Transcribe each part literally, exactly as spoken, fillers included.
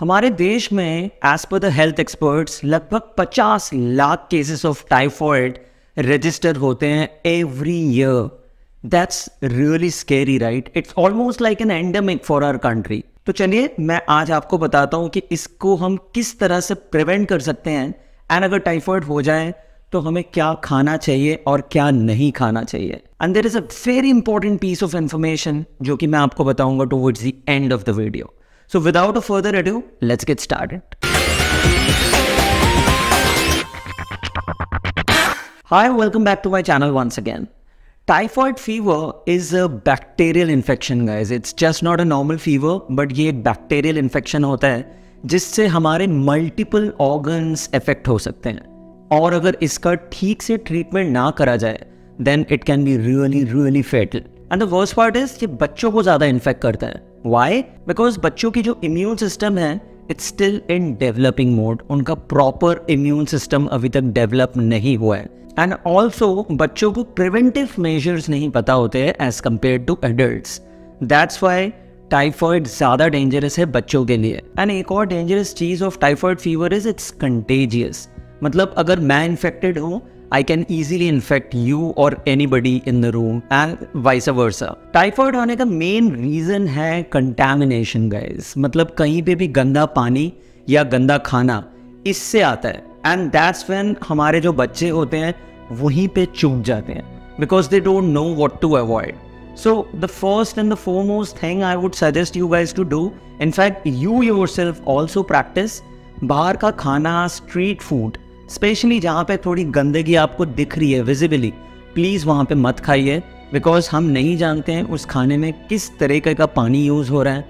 हमारे देश में as per the health experts लगभग पचास lakh cases of typhoid register होते हैं every year. That's really scary right, it's almost like an endemic for our country. तो चलिए मैं आज आपको बताता हूँ कि इसको हम किस तरह से प्रिवेंट कर सकते हैं, एंड अगर टाइफॉइड हो जाए तो हमें क्या खाना चाहिए और क्या नहीं खाना चाहिए। And there is a very important piece of information जो कि मैं आपको बताऊंगा towards the end of the video. So without a further ado let's get started. Hi, welcome back to my channel once again. Typhoid fever is a bacterial infection guys, it's just not a normal fever, but ये एक bacterial infection होता है जिससे हमारे multiple organs effect हो सकते हैं, और अगर इसका ठीक से ट्रीटमेंट ना करा जाए then it can be really really fatal. And the worst part is ये बच्चों को ज़्यादा इन्फेक्ट करता है। वाई? बिकॉज बच्चों की जो इम्यून सिस्टम है it's still in developing mode, उनका प्रॉपर इम्यून सिस्टम अभी तक डेवलप नहीं हुआ है। एंड ऑल्सो बच्चों को प्रिवेंटिव मेजर्स नहीं पता होते हैं as compare to adults. That's why typhoid ज़्यादा डेंजरस है बच्चों के लिए। एंड एक और डेंजरस चीज़ of typhoid fever is it's contagious, मतलब अगर मैं इन्फेक्टेड हूँ I can easily infect you और anybody in the room and vice versa. Typhoid होने का मेन रीज़न है कंटैमिनेशन गाइस, मतलब कहीं पे भी गंदा पानी या गंदा खाना, इससे आता है। एंड दैट्स व्हेन हमारे जो बच्चे होते हैं वहीं पे चूक जाते हैं because they don't know what to avoid. So the first and the foremost thing I would suggest you guys to do, in fact you yourself also practice, बाहर का खाना, स्ट्रीट फूड स्पेशली जहाँ पे थोड़ी गंदगी आपको दिख रही है विजिबली, प्लीज़ वहाँ पे मत खाइए, बिकॉज हम नहीं जानते हैं उस खाने में किस तरीके का पानी यूज़ हो रहा है।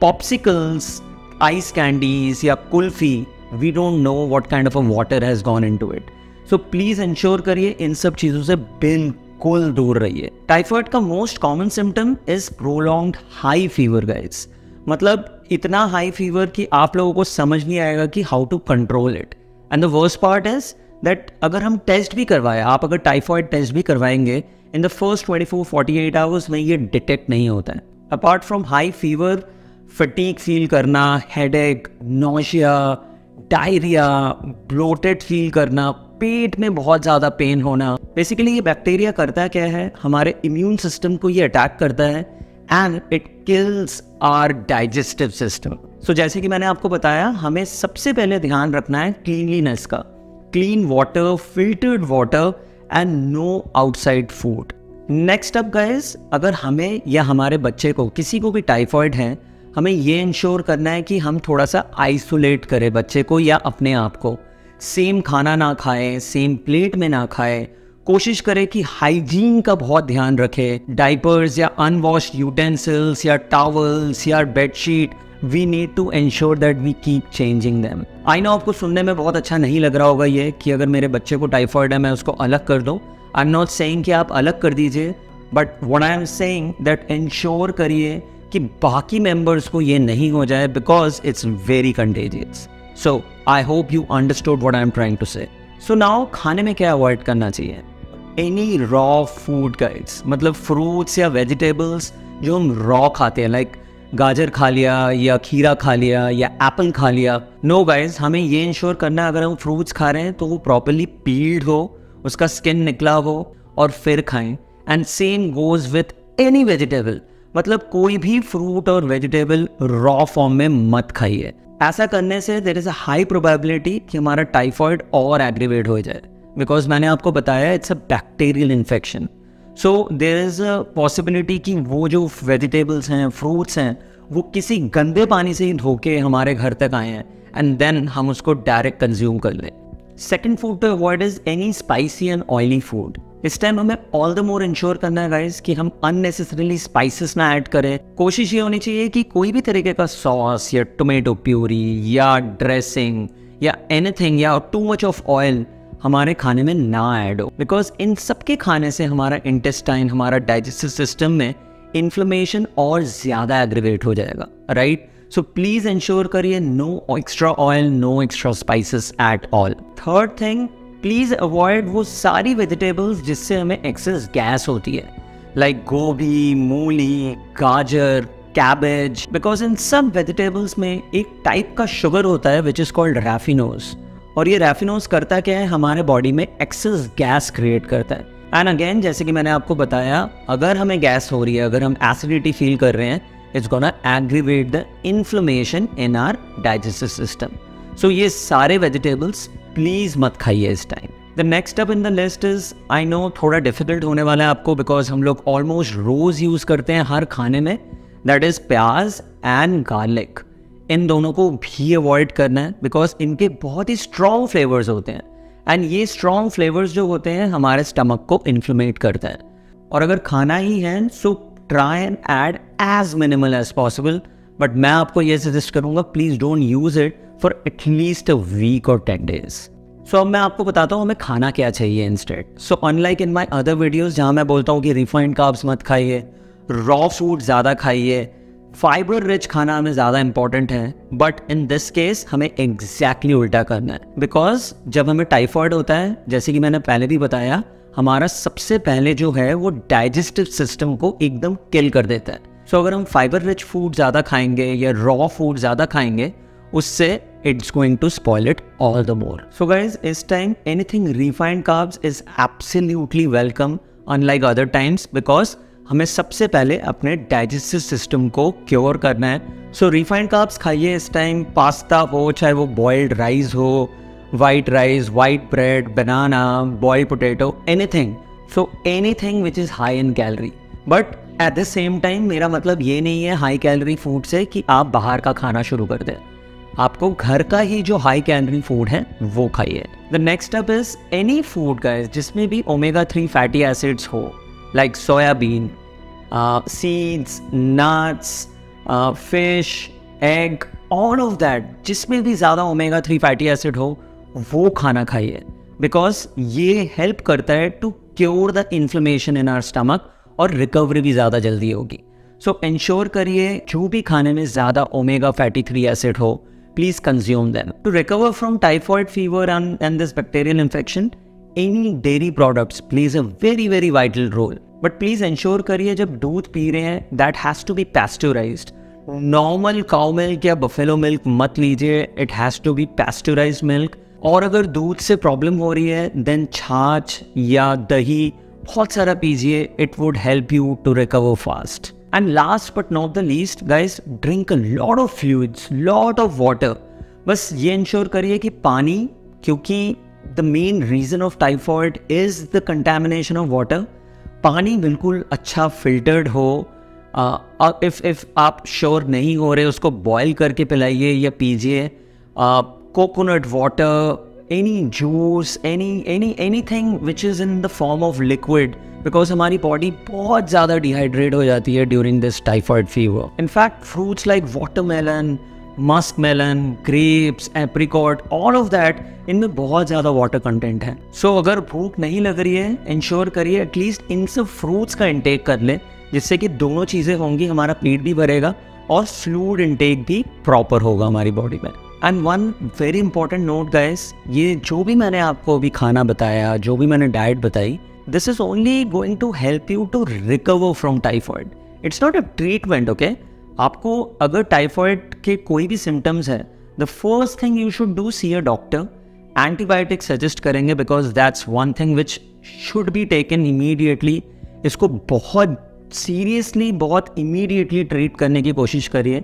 पॉप्सिकल्स, आइस कैंडीज या kulfi, we don't know what kind of a water has gone into it. So please ensure करिए इन सब चीज़ों से बिल्कुल दूर रहिए। टाइफॉइड का most common symptom is prolonged high fever guys, मतलब इतना हाई फीवर कि आप लोगों को समझ नहीं आएगा कि how to control it. And the worst part is that अगर हम टेस्ट भी करवाएं, आप अगर टाइफॉइड टेस्ट भी करवाएंगे in the first twenty four forty eight hours में ये डिटेक्ट नहीं होता है। Apart from high fever, fatigue feel करना, headache, nausea, diarrhoea, bloated feel करना, पेट में बहुत ज़्यादा पेन होना। बेसिकली ये बैक्टीरिया करता क्या है, हमारे इम्यून सिस्टम को ये अटैक करता है and it kills our digestive system. So जैसे कि मैंने आपको बताया, हमें सबसे पहले ध्यान रखना है क्लीनलीनेस का, clean water, filtered water and no outside food. Next up guys, अगर हमें या हमारे बच्चे को, किसी को भी टाइफॉइड है, हमें ये इंश्योर करना है कि हम थोड़ा सा आइसोलेट करें बच्चे को या अपने आप को। सेम खाना ना खाएं, सेम प्लेट में ना खाएं, कोशिश करें कि हाइजीन का बहुत ध्यान रखें। डाइपर्स या अनवॉश्ड यूटेंसिल्स या टॉवल्स या bedsheet, we need to ensure that we keep changing them. I know आपको सुनने में बहुत अच्छा नहीं लग रहा होगा ये कि अगर मेरे बच्चे को टाइफॉइड है मैं उसको अलग कर दूँ। आई एम नॉट सेइंग कि आप अलग कर दीजिए, but what I am saying that ensure करिए कि बाकी मेम्बर्स को ये नहीं हो जाए because it's very contagious. So I hope you understood what I am trying to say. So now खाने में क्या अवॉइड करना चाहिए? एनी रॉ फूड गाइड्स, मतलब फ्रूट्स या वेजिटेबल्स जो हम रॉ खाते हैं, लाइक गाजर खा लिया या खीरा खा लिया या एप्पल खा लिया। नो no गाइज, हमें ये इंश्योर करना है अगर हम फ्रूट्स खा रहे हैं तो वो प्रॉपरली पील्ड हो, उसका स्किन निकला हो और फिर खाएं। And same goes with any vegetable, मतलब कोई भी फ्रूट और वेजिटेबल रॉ फॉर्म में मत खाइए। ऐसा करने से there is a high probability कि हमारा टाइफॉइड और एग्रीवेट हो जाए, बिकॉज मैंने आपको बताया it's a bacterial infection. So there is a possibility कि वो जो वेजिटेबल्स हैं, फ्रूट्स हैं, वो किसी गंदे पानी से ही धोके हमारे घर तक आए हैं एंड देन हम उसको डायरेक्ट कंज्यूम कर लें। Second food to avoid is any spicy and oily food. इस टाइम हमें ऑल द मोर इंश्योर करना है गाइज कि हम अननेसेसरीली स्पाइसेस ना ऐड करें। कोशिश ये होनी चाहिए कि कोई भी तरीके का सॉस या टोमेटो प्यूरी या ड्रेसिंग या एनीथिंग या टू मच ऑफ ऑयल हमारे खाने में ना ऐड हो, बिकॉज इन सब के खाने से हमारा इंटेस्टाइन, हमारा डाइजेस्टिव सिस्टम में इन्फ्लेमेशन और ज़्यादा एग्रीवेट हो जाएगा, राइट? सो प्लीज़ इंश्योर करिए no extra oil, no extra spices at all. Third thing, please avoid वो सारी वेजिटेबल्स जिससे हमें एक्सेस गैस होती है, लाइक like गोभी, मूली, गाजर, cabbage, because in some vegetables में एक type का sugar होता है which is called raffinose, और ये raffinose करता क्या है, हमारे body में excess gas create करता है। And again, जैसे कि मैंने आपको बताया, अगर हमें गैस हो रही है, अगर हम एसिडिटी फील कर रहे हैं, it's gonna aggravate the inflammation in our digestive system. So ये सारे वेजिटेबल्स प्लीज मत खाइए इस time. The next up in the list is, I know थोड़ा डिफिकल्ट होने वाला है आपको, बिकॉज हम लोग ऑलमोस्ट रोज यूज करते हैं हर खाने में, that is pyaz and garlic. इन दोनों को भी अवॉइड करना है बिकॉज इनके बहुत ही स्ट्रॉन्ग फ्लेवर्स होते हैं, एंड ये स्ट्रॉन्ग फ्लेवर्स जो होते हैं हमारे स्टमक को इन्फ्लेमेट करते हैं। और अगर खाना ही है so try and add as minimal as possible, but मैं आपको ये सजेस्ट करूँगा please don't use it for at least a week और टेन डेज। सो अब मैं आपको बताता हूँ हमें खाना क्या चाहिए instead. So unlike in my other videos जहाँ मैं बोलता हूँ कि रिफाइंड कार्ब्स मत खाइए, रॉ फूड ज़्यादा खाइए, फाइबर रिच खाना हमें ज़्यादा इंपॉर्टेंट है, बट इन दिस केस हमें एग्जैक्टली उल्टा करना है। बिकॉज जब हमें टाइफॉइड होता है, जैसे कि मैंने पहले भी बताया, हमारा सबसे पहले जो है वो डाइजेस्टिव सिस्टम को एकदम किल कर देता है। सो so, अगर हम फाइबर रिच फूड ज़्यादा खाएंगे या रॉ फूड ज़्यादा खाएंगे, उससे it's going to spoil it all the more. So guys, इस time anything refined carbs is absolutely welcome, unlike other times, because हमें सबसे पहले अपने डाइजेस्टिव सिस्टम को क्योर करना है। सो रिफाइंड कार्ब्स खाइए इस टाइम, पास्ता हो, चाहे वो बॉइल्ड राइस हो, white rice, white bread, banana, boiled potato, anything. So anything which is high in calorie, but at the same time मेरा मतलब ये नहीं है हाई कैलोरी फूड से कि आप बाहर का खाना शुरू कर दें। आपको घर का ही जो हाई कैलोरी फूड है वो खाइए। The next up is any food guys जिसमें भी ओमेगा थ्री फैटी एसिड्स हो, like soybean, uh, seeds, nuts, uh, fish, egg, all of that, जिसमें भी ज़्यादा ओमेगा थ्री फैटी एसिड हो वो खाना खाइए, बिकॉज ये हेल्प करता है to cure the inflammation in our stomach, और रिकवरी भी ज़्यादा जल्दी होगी। सो इंश्योर करिए जो भी खाने में ज़्यादा ओमेगा फैटी थ्री एसिड हो, please consume them. To recover from typhoid fever and and this bacterial infection, any dairy products plays a very very vital role, but please ensure करिए जब दूध पी रहे हैं, that has to be pasteurised. Normal cow milk या buffalo milk मत लीजिए, it has to be pasteurised milk. और अगर दूध से प्रॉब्लम हो रही है देन छाछ या दही बहुत सारा पीजिए, it would help you to recover fast. And last but not the least guys, drink a lot of fluids, lot of water. बस ये इंश्योर करिए कि पानी, क्योंकि the main reason of typhoid is the contamination of water, पानी बिल्कुल अच्छा filtered हो। uh, if if आप sure नहीं हो रहे उसको boil करके पिलाइए या पीजिए। uh, coconut water, any juice, any any anything which is in the form of liquid, because हमारी body बहुत ज़्यादा dehydrate हो जाती है during this typhoid fever. In fact, fruits like watermelon, muskmelon, grapes, apricot, all of that, इनमें बहुत ज़्यादा water content है। सो so, अगर भूख नहीं लग रही है, इंश्योर करिए एटलीस्ट इन सब फ्रूट्स का इंटेक कर लें, जिससे कि दोनों चीज़ें होंगी, हमारा पेट भी भरेगा और फ्लूड इंटेक भी प्रॉपर होगा हमारी बॉडी में। And one very important note guys, ये जो भी मैंने आपको अभी खाना बताया, जो भी मैंने डाइट बताई, this is only going to help you to recover from typhoid. It's not a treatment, okay. आपको अगर टाइफॉइड के कोई भी सिम्टम्स हैं, the first thing you should do, see a doctor. Antibiotic suggest करेंगे because that's one thing which should be taken immediately. इसको बहुत seriously, बहुत इमीडिएटली ट्रीट करने की कोशिश करिए,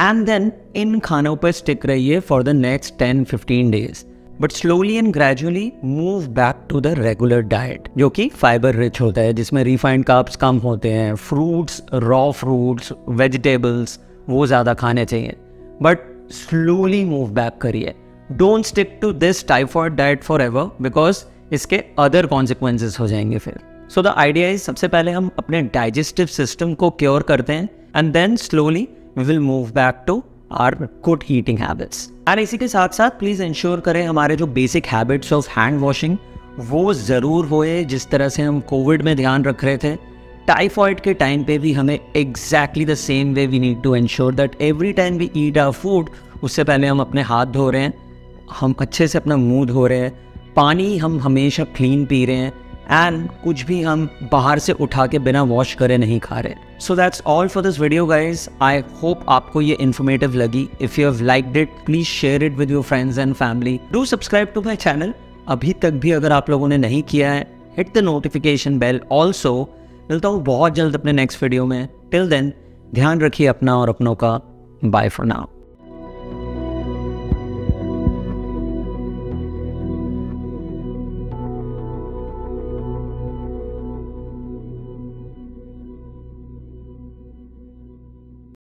एंड देन इन खानों पर स्टिक रहिए for the next ten fifteen days, but slowly and gradually move back to the regular diet, जो कि फाइबर रिच होता है, जिसमें रिफाइंड कार्ब्स कम होते हैं, फ्रूट्स, रॉ फ्रूट्स, वेजिटेबल्स वो ज़्यादा खाने चाहिए, बट स्लोली मूव बैक करिए। Don't stick to this typhoid diet forever, because इसके अदर कॉन्सिक्वेंसेज हो जाएंगे फिर। सो द आइडिया इज, सबसे पहले हम अपने डाइजेस्टिव सिस्टम को क्योर करते हैं, and then slowly we will move back to our good eating habits. और इसी के साथ साथ प्लीज़ इंश्योर करें हमारे जो basic habits of hand washing वो ज़रूर होए। जिस तरह से हम कोविड में ध्यान रख रहे थे, टाइफॉइड के टाइम पे भी हमें exactly the same way we need to ensure that every time we eat our food, उससे पहले हम अपने हाथ धो रहे हैं, हम अच्छे से अपना मुँह धो रहे हैं, पानी हम हमेशा क्लीन पी रहे हैं, एंड कुछ भी हम बाहर से उठा के बिना वॉश करे नहीं खा रहे। So that's all for this video guys. I hope आपको ये इन्फॉर्मेटिव लगी। If you have liked it please share it with your friends and family. Do subscribe to my channel अभी तक भी अगर आप लोगों ने नहीं किया है। Hit the notification bell also. मिलता हूँ बहुत जल्द अपने नेक्स्ट वीडियो में। टिल देन ध्यान रखिए अपना और अपनों का। Bye for now.